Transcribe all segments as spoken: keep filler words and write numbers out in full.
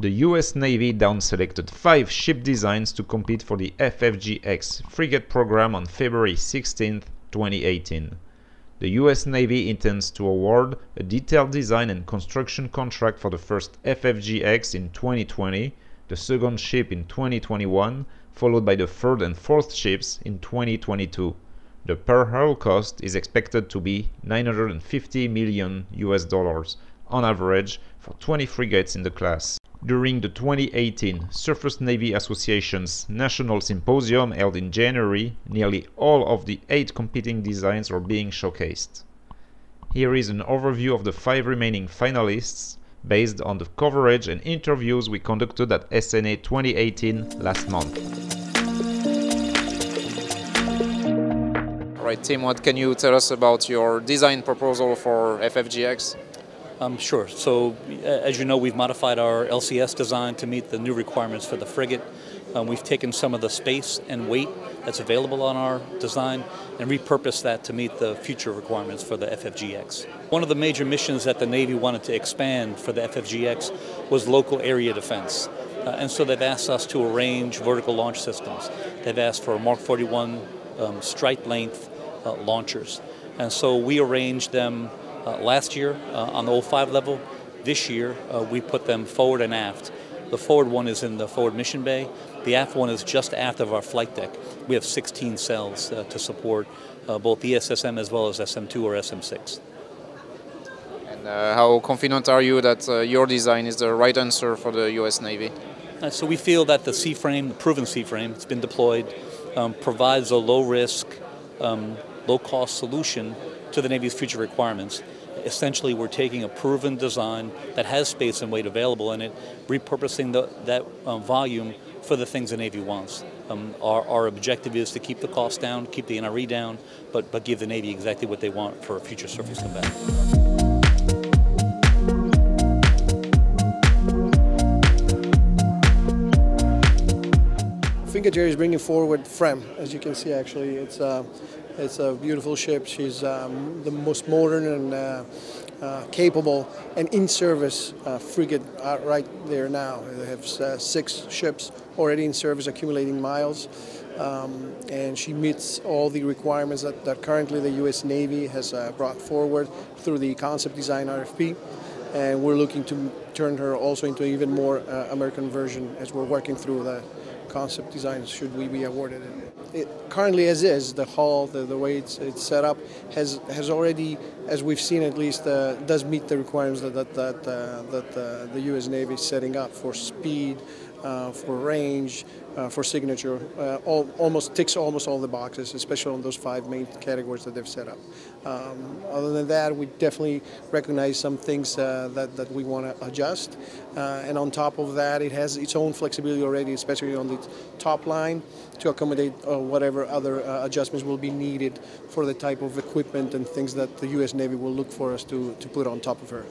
the U S Navy down-selected five ship designs to compete for the F F G X frigate program on February sixteenth, twenty eighteen. The U S Navy intends to award a detailed design and construction contract for the first F F G X in twenty twenty, the second ship in twenty twenty-one, followed by the third and fourth ships in twenty twenty-two. The per hull cost is expected to be nine hundred fifty million U S dollars on average for twenty frigates in the class. During the twenty eighteen Surface Navy Association's National Symposium held in January, nearly all of the eight competing designs are being showcased. Here is an overview of the five remaining finalists based on the coverage and interviews we conducted at S N A twenty eighteen last month. All right, Tim, what can you tell us about your design proposal for F F G X? Um, sure. So, as you know, we've modified our L C S design to meet the new requirements for the frigate. Um, we've taken some of the space and weight that's available on our design and repurposed that to meet the future requirements for the F F G X. One of the major missions that the Navy wanted to expand for the F F G X was local area defense. Uh, and so they've asked us to arrange vertical launch systems. They've asked for Mark forty-one um, strike length uh, launchers. And so we arranged them Uh, last year uh, on the oh five level. This year uh, we put them forward and aft. The forward one is in the forward mission bay. The aft one is just aft of our flight deck. We have sixteen cells uh, to support uh, both E S S M as well as S M two or S M six. And uh, how confident are you that uh, your design is the right answer for the U S Navy? Uh, so we feel that the C-frame, the proven C-frame, it's been deployed, um, provides a low-risk, um, low-cost solution to the Navy's future requirements. Essentially, we're taking a proven design that has space and weight available in it, repurposing the, that um, volume for the things the Navy wants. Um, our, our objective is to keep the cost down, keep the N R E down, but, but give the Navy exactly what they want for future surface combat. I think Jerry's bringing forward FREMM, as you can see, actually. It's, uh, It's a beautiful ship. She's um, the most modern and uh, uh, capable and in-service uh, frigate uh, right there now. They have uh, six ships already in service accumulating miles, um, and she meets all the requirements that, that currently the U S Navy has uh, brought forward through the concept design R F P. And we're looking to turn her also into an even more uh, American version as we're working through the concept design, should we be awarded it. It currently, as is, the hull, the, the way it's, it's set up, has has already, as we've seen at least, uh, does meet the requirements that that, that, uh, that uh, the U S Navy is setting up for speed, uh, for range, uh, for signature. Uh, all, almost ticks almost all the boxes, especially on those five main categories that they've set up. Um, other than that, we definitely recognize some things uh, that, that we want to adjust. Uh, and on top of that, it has its own flexibility already, especially on the top line, to accommodate uh, whatever other uh, adjustments will be needed for the type of equipment and things that the U S Navy will look for us to, to put on top of her.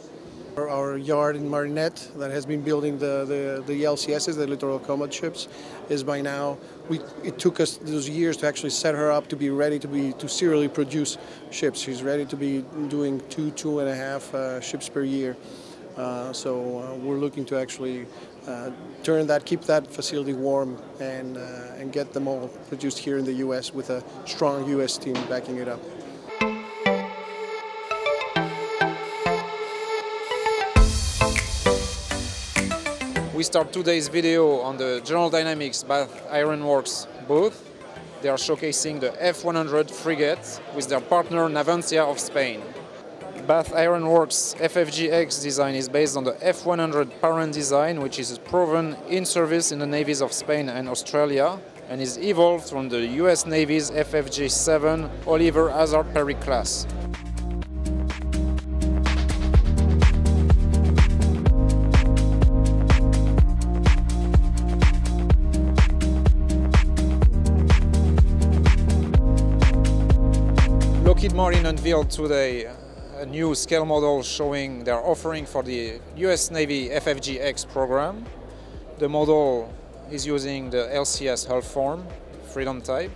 Our yard in Marinette that has been building the, the, the L C Ss, the littoral combat ships, is by now, we, it took us those years to actually set her up to be ready to be to serially produce ships. She's ready to be doing two, two and a half uh, ships per year. Uh, so uh, we're looking to actually uh, turn that, keep that facility warm and, uh, and get them all produced here in the U S with a strong U S team backing it up. We start today's video on the General Dynamics Bath Iron Works booth. They are showcasing the F one hundred frigate with their partner Navantia of Spain. Bath Iron Works F F G X design is based on the F one hundred parent design, which is proven in service in the navies of Spain and Australia, and is evolved from the U S Navy's F F G seven Oliver Hazard Perry class. Lockheed Martin unveiled today a new scale model showing their offering for the U S Navy F F G X program. The model is using the L C S hull form, Freedom type.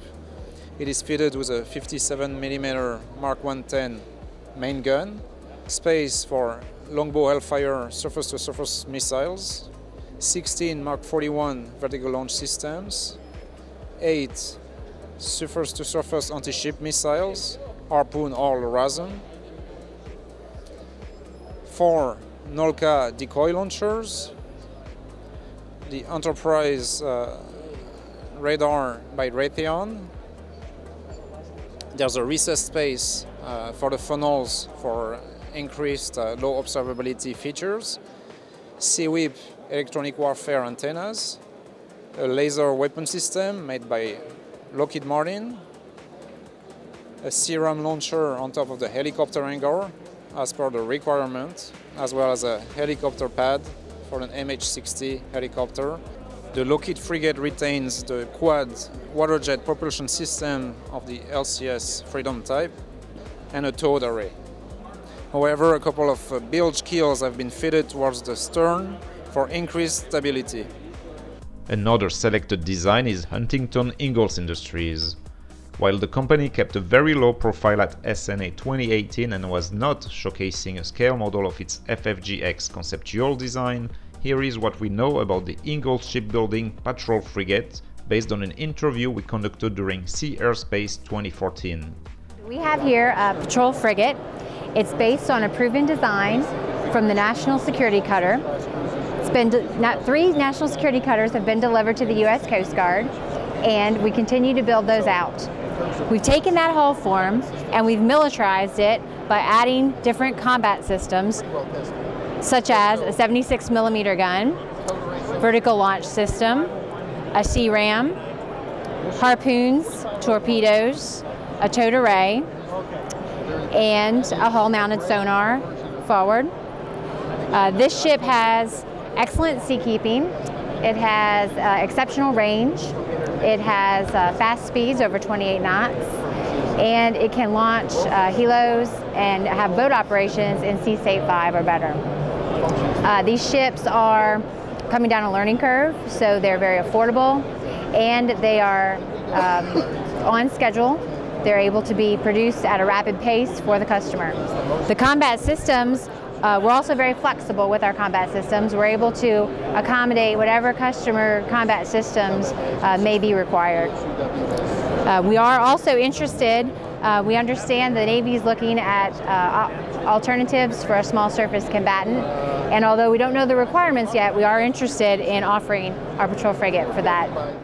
It is fitted with a fifty-seven millimeter Mark one ten main gun, space for longbow Hellfire surface-to-surface missiles, sixteen Mark forty-one vertical launch systems, eight surface-to-surface anti-ship missiles, Harpoon or Lorasm, four Nolka decoy launchers, the Enterprise uh, radar by Raytheon. There's a recessed space uh, for the funnels for increased uh, low observability features, SeaWeap electronic warfare antennas, a laser weapon system made by Lockheed Martin, a SeaRAM launcher on top of the helicopter hangar as per the requirement, as well as a helicopter pad for an M H sixty helicopter. The Lockheed frigate retains the quad waterjet propulsion system of the L C S Freedom type and a towed array. However, a couple of bilge keels have been fitted towards the stern for increased stability. Another selected design is Huntington Ingalls Industries. While the company kept a very low profile at S N A twenty eighteen and was not showcasing a scale model of its F F G X conceptual design, here is what we know about the Ingalls Shipbuilding Patrol Frigate, based on an interview we conducted during Sea Airspace twenty fourteen. We have here a patrol frigate. It's based on a proven design from the National Security Cutter. It's been three National Security Cutters have been delivered to the U S Coast Guard, and we continue to build those out. We've taken that hull form and we've militarized it by adding different combat systems, such as a seventy-six millimeter gun, vertical launch system, a SeaRAM, harpoons, torpedoes, a towed array, and a hull-mounted sonar forward. Uh, this ship has excellent seakeeping. It has uh, exceptional range. It has uh, fast speeds over twenty-eight knots, and it can launch uh, helos and have boat operations in sea state five or better. Uh, these ships are coming down a learning curve, so they're very affordable, and they are um, on schedule. They're able to be produced at a rapid pace for the customer. The combat systems, uh, we're also very flexible with our combat systems. We're able to accommodate whatever customer combat systems uh, may be required. Uh, we are also interested, uh, we understand the Navy is looking at uh, alternatives for a small surface combatant. And although we don't know the requirements yet, we are interested in offering our patrol frigate for that.